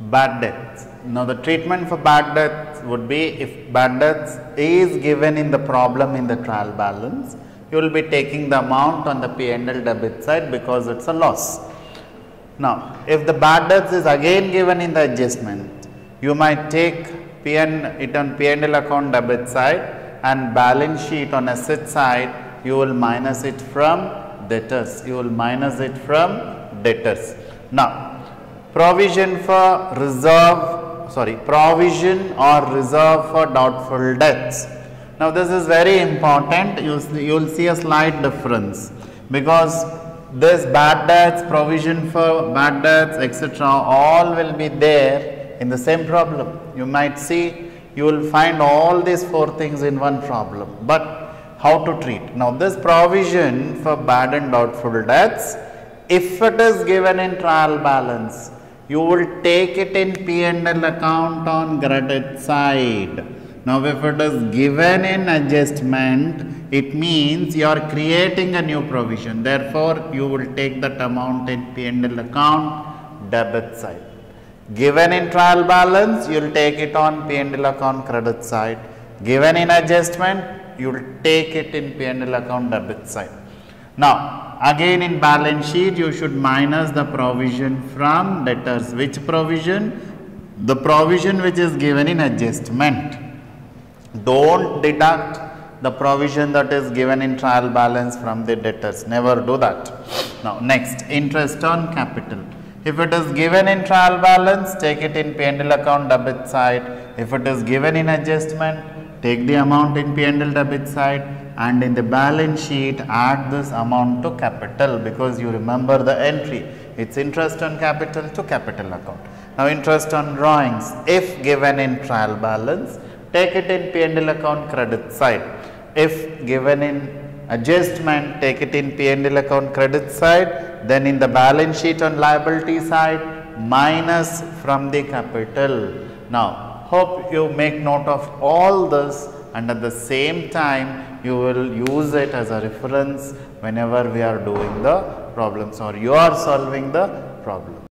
Bad deaths. Now the treatment for bad deaths would be, if bad deaths is given in the problem in the trial balance, you will be taking the amount on the P&L debit side because it is a loss. Now, if the bad debts is again given in the adjustment, you might take it on P&L account debit side and balance sheet on asset side, you will minus it from debtors. Now, provision for reserve, provision or reserve for doubtful debts. Now, this is very important. You will see a slight difference because this bad debts, provision for bad debts, etc., all will be there in the same problem. You might see, you will find all these four things in one problem, but how to treat. Now, this provision for bad and doubtful debts, if it is given in trial balance, you will take it in P&L account on credit side. Now, if it is given in adjustment, it means you are creating a new provision. Therefore, you will take that amount in P&L account debit side. Given in trial balance, you will take it on P&L account credit side. Given in adjustment, you will take it in P&L account debit side. Now, again in balance sheet, you should minus the provision from debtors. Which provision? The provision which is given in adjustment. Don't deduct the provision that is given in trial balance from the debtors. Never do that. Now, next, interest on capital. If it is given in trial balance, take it in P&L account debit side. If it is given in adjustment, take the amount in P&L debit side, and in the balance sheet add this amount to capital, because you remember the entry. It's interest on capital to capital account. Now, interest on drawings, if given in trial balance, take it in P&L account credit side. If given in adjustment, take it in P&L account credit side. Then in the balance sheet on liability side, minus from the capital. Now, hope you make note of all this, and at the same time you will use it as a reference whenever we are doing the problems or you are solving the problem.